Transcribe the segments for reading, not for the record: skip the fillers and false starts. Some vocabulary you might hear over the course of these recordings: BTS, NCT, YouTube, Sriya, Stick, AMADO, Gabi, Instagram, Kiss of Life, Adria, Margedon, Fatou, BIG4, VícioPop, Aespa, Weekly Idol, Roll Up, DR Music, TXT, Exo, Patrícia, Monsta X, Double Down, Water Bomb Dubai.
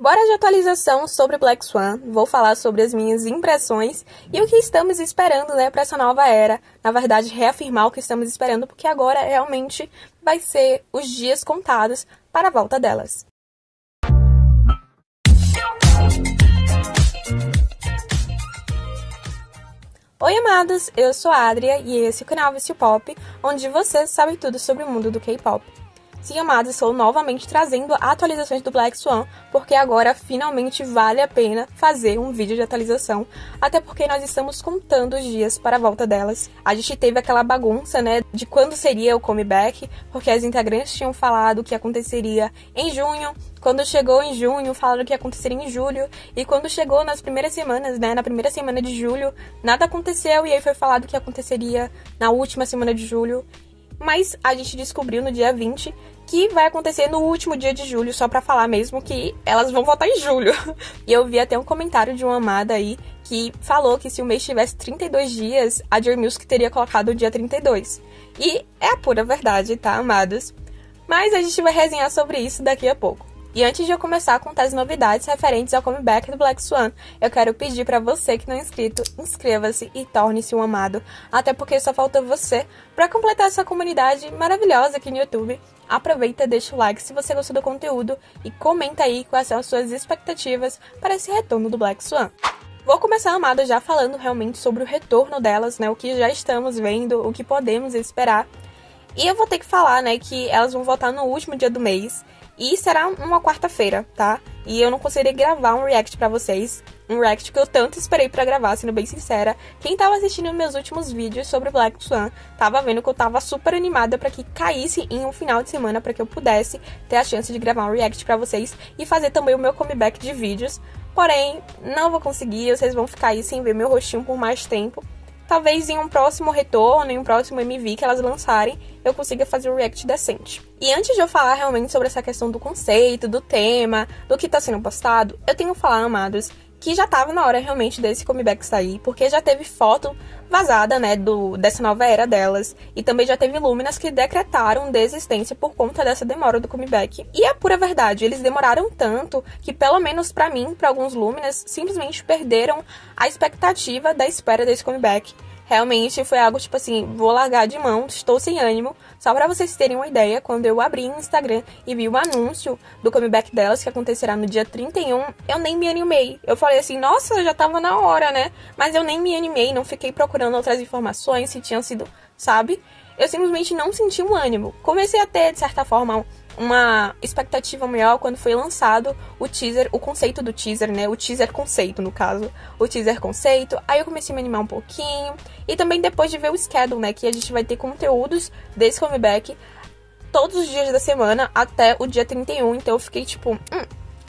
Bora de atualização sobre Black Swan, vou falar sobre as minhas impressões e o que estamos esperando, né, para essa nova era. Na verdade, reafirmar o que estamos esperando, porque agora realmente vai ser os dias contados para a volta delas. Oi, amados! Eu sou a Adria e esse é o canal VícioPop, onde você sabe tudo sobre o mundo do K-pop. Sim, amados, estou novamente trazendo atualizações do Black Swan, porque agora finalmente vale a pena fazer um vídeo de atualização, até porque nós estamos contando os dias para a volta delas. A gente teve aquela bagunça, né, de quando seria o comeback, porque as integrantes tinham falado que aconteceria em junho, quando chegou em junho, falaram que aconteceria em julho, e quando chegou nas primeiras semanas, né, na primeira semana de julho, nada aconteceu, e aí foi falado que aconteceria na última semana de julho. Mas a gente descobriu no dia 20 que vai acontecer no último dia de julho, só pra falar mesmo que elas vão voltar em julho. E eu vi até um comentário de uma amada aí que falou que se o mês tivesse 32 dias, a DR Music teria colocado o dia 32. E é a pura verdade, tá, amados? Mas a gente vai resenhar sobre isso daqui a pouco. E antes de eu começar a contar as novidades referentes ao comeback do Black Swan, eu quero pedir pra você que não é inscrito, inscreva-se e torne-se um amado, até porque só falta você pra completar essa comunidade maravilhosa aqui no YouTube. Aproveita, deixa o like se você gostou do conteúdo e comenta aí quais são as suas expectativas para esse retorno do Black Swan. Vou começar, amado, já falando realmente sobre o retorno delas, né, o que já estamos vendo, o que podemos esperar. E eu vou ter que falar, né, que elas vão voltar no último dia do mês, e será uma quarta-feira, tá? E eu não conseguirei gravar um react pra vocês, um react que eu tanto esperei pra gravar, sendo bem sincera. Quem tava assistindo meus últimos vídeos sobre Black Swan tava vendo que eu tava super animada pra que caísse em um final de semana, pra que eu pudesse ter a chance de gravar um react pra vocês e fazer também o meu comeback de vídeos. Porém, não vou conseguir, vocês vão ficar aí sem ver meu rostinho por mais tempo. Talvez em um próximo retorno, em um próximo MV que elas lançarem, eu consiga fazer um react decente. E antes de eu falar realmente sobre essa questão do conceito, do tema, do que tá sendo postado, eu tenho que falar, amados, que já tava na hora realmente desse comeback sair, porque já teve foto vazada, né, dessa nova era delas, e também já teve Luminas que decretaram desistência por conta dessa demora do comeback. E é pura verdade, eles demoraram tanto que, pelo menos pra mim, pra alguns Luminas, simplesmente perderam a expectativa da espera desse comeback. Realmente foi algo tipo assim, vou largar de mão, estou sem ânimo. Só pra vocês terem uma ideia, quando eu abri o Instagram e vi o anúncio do comeback delas, que acontecerá no dia 31, eu nem me animei. Eu falei assim, nossa, já tava na hora, né? Mas eu nem me animei, não fiquei procurando outras informações, se tinham sido, sabe? Eu simplesmente não senti um ânimo. Comecei a ter, de certa forma, uma expectativa maior quando foi lançado o teaser, o conceito do teaser, né? O teaser conceito, no caso. O teaser conceito. Aí eu comecei a me animar um pouquinho. E também depois de ver o schedule, né? Que a gente vai ter conteúdos desse comeback todos os dias da semana até o dia 31. Então eu fiquei tipo,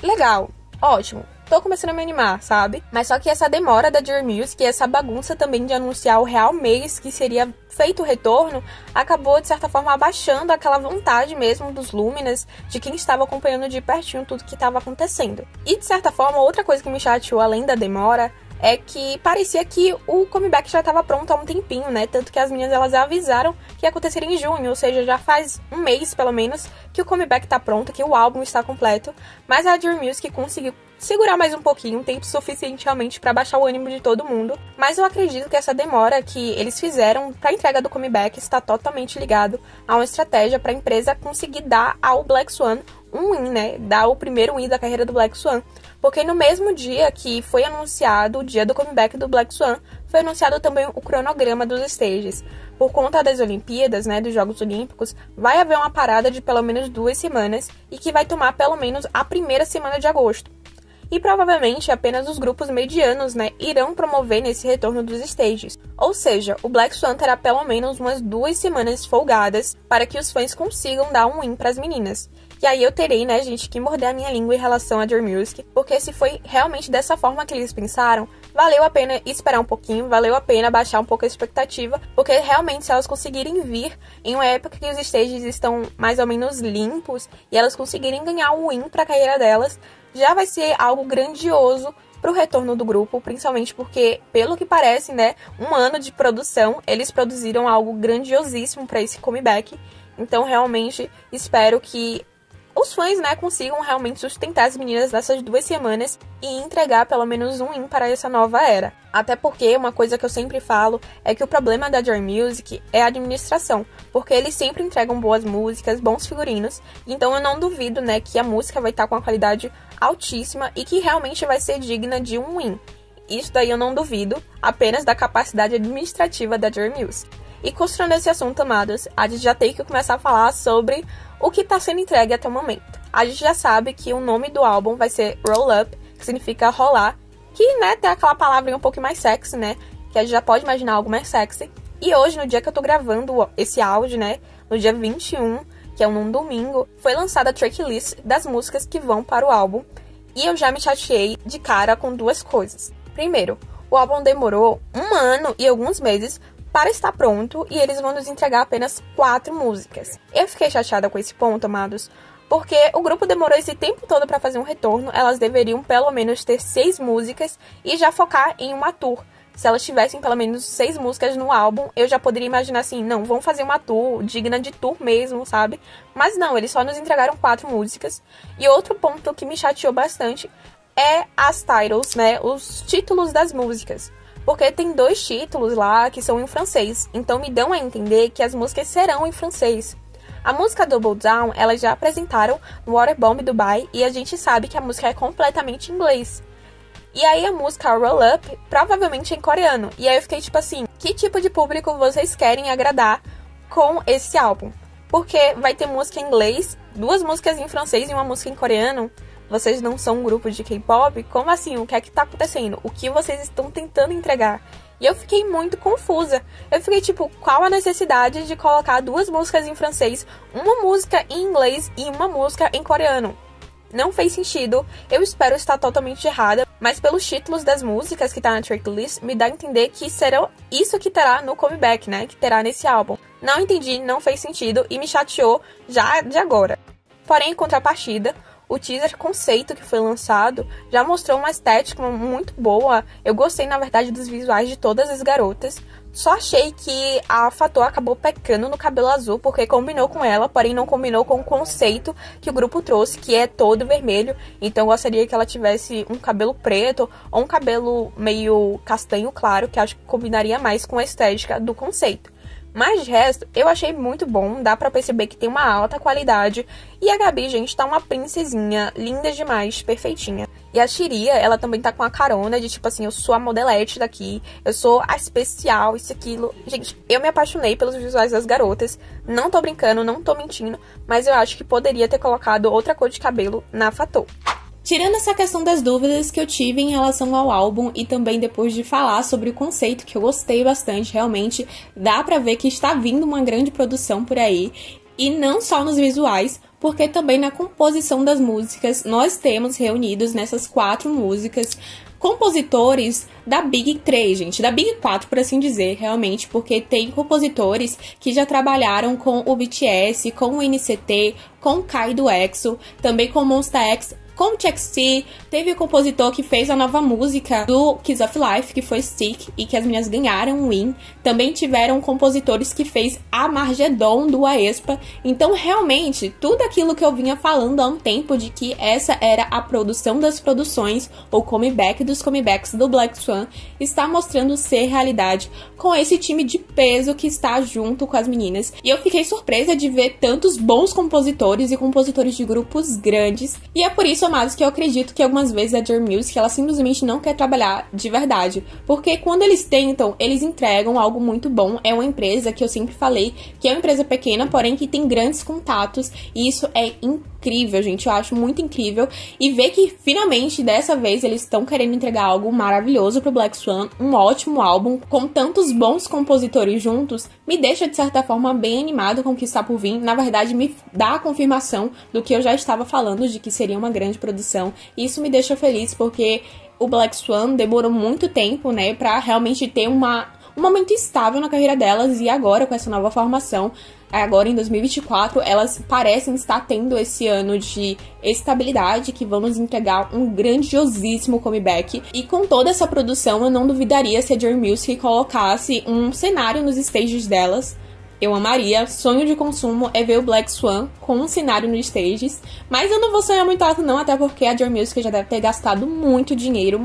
legal, ótimo. Tô começando a me animar, sabe? Mas só que essa demora da DR Music e essa bagunça também de anunciar o real mês que seria feito o retorno, acabou, de certa forma, abaixando aquela vontade mesmo dos Luminas, de quem estava acompanhando de pertinho tudo que estava acontecendo. E, de certa forma, outra coisa que me chateou, além da demora, é que parecia que o comeback já estava pronto há um tempinho, né? Tanto que as meninas, elas avisaram que ia acontecer em junho, ou seja, já faz um mês, pelo menos, que o comeback tá pronto, que o álbum está completo. Mas a DR Music conseguiu segurar mais um pouquinho, um tempo suficiente realmente pra baixar o ânimo de todo mundo. Mas eu acredito que essa demora que eles fizeram pra entrega do comeback está totalmente ligado a uma estratégia pra empresa conseguir dar ao Black Swan um win, né? Dar o primeiro win da carreira do Black Swan. Porque no mesmo dia que foi anunciado o dia do comeback do Black Swan, foi anunciado também o cronograma dos stages. Por conta das Olimpíadas, né, dos Jogos Olímpicos, vai haver uma parada de pelo menos 2 semanas e que vai tomar pelo menos a primeira semana de agosto. E provavelmente apenas os grupos medianos, né, irão promover nesse retorno dos stages. Ou seja, o Black Swan terá pelo menos umas 2 semanas folgadas para que os fãs consigam dar um win para as meninas. E aí eu terei, né, gente, que morder a minha língua em relação a DR Music, porque se foi realmente dessa forma que eles pensaram, valeu a pena esperar um pouquinho, valeu a pena baixar um pouco a expectativa, porque realmente se elas conseguirem vir em uma época que os stages estão mais ou menos limpos e elas conseguirem ganhar um win para a carreira delas, já vai ser algo grandioso pro retorno do grupo, principalmente porque, pelo que parece, né, um ano de produção, eles produziram algo grandiosíssimo para esse comeback. Então, realmente, espero que os fãs, né, consigam realmente sustentar as meninas nessas 2 semanas e entregar pelo menos um win para essa nova era. Até porque uma coisa que eu sempre falo é que o problema da DR Music é a administração, porque eles sempre entregam boas músicas, bons figurinos, então eu não duvido, né, que a música vai estar com uma qualidade altíssima e que realmente vai ser digna de um win. Isso daí eu não duvido, apenas da capacidade administrativa da DR Music. E construindo esse assunto, amados, a gente já tem que começar a falar sobre o que está sendo entregue até o momento. A gente já sabe que o nome do álbum vai ser Roll Up, que significa rolar, que, né, tem aquela palavrinha um pouco mais sexy, né, que a gente já pode imaginar algo mais sexy. E hoje, no dia que eu tô gravando esse áudio, né, no dia 21, que é um domingo, foi lançada a tracklist das músicas que vão para o álbum, e eu já me chateei de cara com 2 coisas. Primeiro, o álbum demorou 1 ano e alguns meses para estar pronto e eles vão nos entregar apenas 4 músicas. Eu fiquei chateada com esse ponto, amados, porque o grupo demorou esse tempo todo para fazer um retorno, elas deveriam pelo menos ter 6 músicas e já focar em uma tour. Se elas tivessem pelo menos 6 músicas no álbum, eu já poderia imaginar assim, não, vão fazer uma tour, digna de tour mesmo, sabe? Mas não, eles só nos entregaram 4 músicas. E outro ponto que me chateou bastante é as titles, né, os títulos das músicas. Porque tem 2 títulos lá que são em francês, então me dão a entender que as músicas serão em francês. A música Double Down, elas já apresentaram no Water Bomb Dubai e a gente sabe que a música é completamente em inglês. E aí a música Roll Up provavelmente é em coreano. E aí eu fiquei tipo assim, que tipo de público vocês querem agradar com esse álbum? Porque vai ter música em inglês, 2 músicas em francês e 1 música em coreano. Vocês não são um grupo de K-pop? Como assim? O que é que tá acontecendo? O que vocês estão tentando entregar? E eu fiquei muito confusa. Eu fiquei tipo, qual a necessidade de colocar 2 músicas em francês, 1 música em inglês e 1 música em coreano? Não fez sentido, eu espero estar totalmente errada, mas pelos títulos das músicas que tá na tracklist, me dá a entender que será isso que terá no comeback, né? Que terá nesse álbum. Não entendi, não fez sentido e me chateou já de agora. Porém, em contrapartida, o teaser conceito que foi lançado já mostrou uma estética muito boa. Eu gostei, na verdade, dos visuais de todas as garotas. Só achei que a Fatou acabou pecando no cabelo azul, porque combinou com ela, porém não combinou com o conceito que o grupo trouxe, que é todo vermelho. Então eu gostaria que ela tivesse um cabelo preto ou um cabelo meio castanho claro, que acho que combinaria mais com a estética do conceito. Mas de resto, eu achei muito bom, dá pra perceber que tem uma alta qualidade. E a Gabi, gente, tá uma princesinha, linda demais, perfeitinha. E a Sriya, ela também tá com a carona de tipo assim, eu sou a modelete daqui, eu sou a especial, isso, aquilo. Gente, eu me apaixonei pelos visuais das garotas, não tô brincando, não tô mentindo, mas eu acho que poderia ter colocado outra cor de cabelo na Fatou. Tirando essa questão das dúvidas que eu tive em relação ao álbum e também depois de falar sobre o conceito, que eu gostei bastante, realmente dá pra ver que está vindo uma grande produção por aí, e não só nos visuais, porque também na composição das músicas nós temos reunidos nessas 4 músicas compositores da Big 3, gente, da Big 4, por assim dizer, realmente, porque tem compositores que já trabalharam com o BTS, com o NCT, com o Kai do Exo, também com o Monsta X, com o TXT, teve o compositor que fez a nova música do Kiss of Life, que foi Stick, e que as meninas ganharam um win. Também tiveram compositores que fez a Margedon do Aespa. Então, realmente, tudo aquilo que eu vinha falando há um tempo de que essa era a produção das produções, ou comeback dos comebacks do Black Swan, está mostrando ser realidade com esse time de peso que está junto com as meninas. E eu fiquei surpresa de ver tantos bons compositores e compositores de grupos grandes. E é por isso, amados, que eu acredito que algumas vezes a DR Music, ela simplesmente não quer trabalhar de verdade, porque quando eles tentam, eles entregam algo muito bom. É uma empresa que eu sempre falei que é uma empresa pequena, porém que tem grandes contatos, e isso é incrível, gente, eu acho muito incrível, e ver que finalmente dessa vez eles estão querendo entregar algo maravilhoso pro Black Swan, um ótimo álbum com tantos bons compositores juntos, me deixa de certa forma bem animado com o que está por vir. Na verdade, me dá a confirmação do que eu já estava falando, de que seria uma grande produção. Isso me deixa feliz, porque o Black Swan demorou muito tempo, né, pra realmente ter um momento estável na carreira delas, e agora com essa nova formação, agora em 2024, elas parecem estar tendo esse ano de estabilidade, que vão nos entregar um grandiosíssimo comeback. E com toda essa produção, eu não duvidaria se a DR Music colocasse um cenário nos stages delas Eu amaria, sonho de consumo é ver o Black Swan com um cenário nos stages, mas eu não vou sonhar muito alto não, até porque a DR Music já deve ter gastado muito dinheiro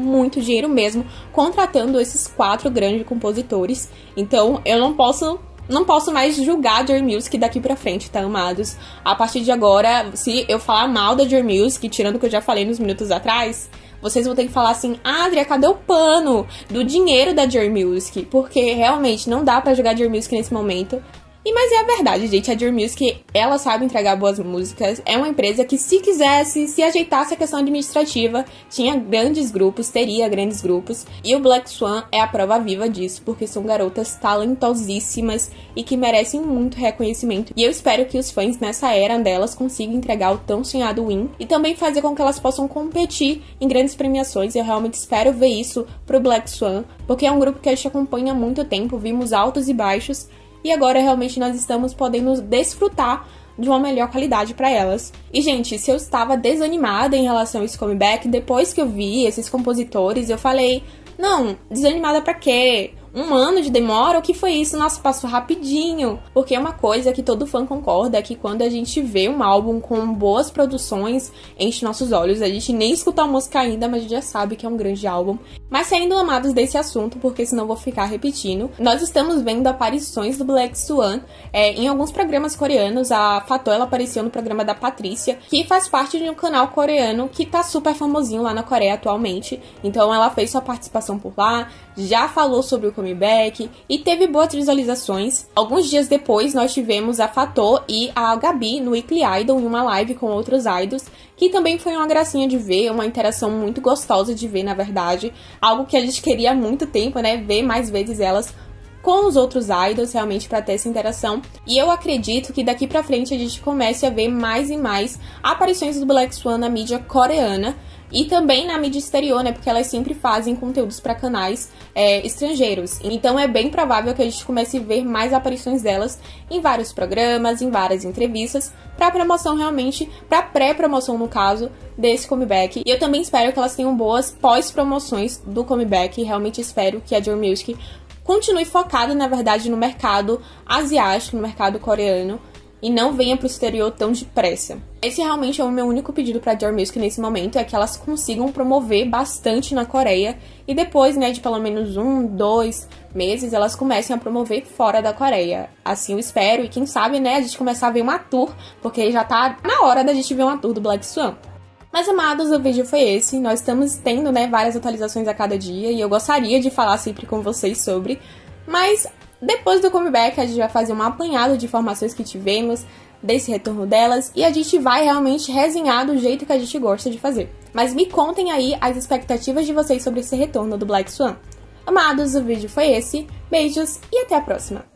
mesmo, contratando esses 4 grandes compositores, então eu não posso mais julgar a DR Music daqui pra frente, tá, amados? A partir de agora, se eu falar mal da DR Music, tirando o que eu já falei nos minutos atrás, vocês vão ter que falar assim, Adria, cadê o pano do dinheiro da DR Music? Porque realmente não dá pra jogar a DR Music nesse momento. Mas é a verdade, gente, a DR Music, ela sabe entregar boas músicas, é uma empresa que se quisesse, se ajeitasse a questão administrativa, tinha grandes grupos, teria grandes grupos, e o Black Swan é a prova viva disso, porque são garotas talentosíssimas e que merecem muito reconhecimento, e eu espero que os fãs nessa era delas consigam entregar o tão sonhado win, e também fazer com que elas possam competir em grandes premiações, eu realmente espero ver isso pro Black Swan, porque é um grupo que a gente acompanha há muito tempo, vimos altos e baixos, e agora, realmente, nós estamos podendo desfrutar de uma melhor qualidade para elas. E, gente, se eu estava desanimada em relação a esse comeback, depois que eu vi esses compositores, eu falei, não, desanimada pra quê? Um ano de demora? O que foi isso? Nossa, passou rapidinho. Porque é uma coisa que todo fã concorda, que quando a gente vê um álbum com boas produções, enche nossos olhos. A gente nem escuta a música ainda, mas a gente já sabe que é um grande álbum. Mas saindo amados desse assunto, porque senão vou ficar repetindo, nós estamos vendo aparições do Black Swan em alguns programas coreanos. A Fatou, ela apareceu no programa da Patrícia, que faz parte de um canal coreano que tá super famosinho lá na Coreia atualmente. Então ela fez sua participação por lá, já falou sobre o comeback e teve boas visualizações. Alguns dias depois, nós tivemos a Fatou e a Gabi no Weekly Idol em uma live com outros idols, que também foi uma gracinha de ver, uma interação muito gostosa de ver, na verdade. Algo que a gente queria há muito tempo, né? Ver mais vezes elas com os outros idols, realmente, para ter essa interação. E eu acredito que daqui pra frente a gente comece a ver mais e mais aparições do Black Swan na mídia coreana, e também na mídia exterior, né, porque elas sempre fazem conteúdos para canais estrangeiros. Então é bem provável que a gente comece a ver mais aparições delas em vários programas, em várias entrevistas, para promoção realmente, para pré-promoção no caso, desse comeback. E eu também espero que elas tenham boas pós-promoções do comeback, e realmente espero que a DR Music continue focada, na verdade, no mercado asiático, no mercado coreano, e não venha pro exterior tão depressa. Esse realmente é o meu único pedido pra DR Music nesse momento, é que elas consigam promover bastante na Coreia, e depois, né, de pelo menos 1, 2 meses, elas comecem a promover fora da Coreia. Assim eu espero, e quem sabe, né, a gente começar a ver uma tour, porque já tá na hora da gente ver uma tour do Black Swan. Mas, amados, o vídeo foi esse. Nós estamos tendo, né, várias atualizações a cada dia, e eu gostaria de falar sempre com vocês sobre, mas depois do comeback, a gente vai fazer um apanhado de informações que tivemos, desse retorno delas, e a gente vai realmente resenhar do jeito que a gente gosta de fazer. Mas me contem aí as expectativas de vocês sobre esse retorno do Black Swan. Amados, o vídeo foi esse, beijos e até a próxima!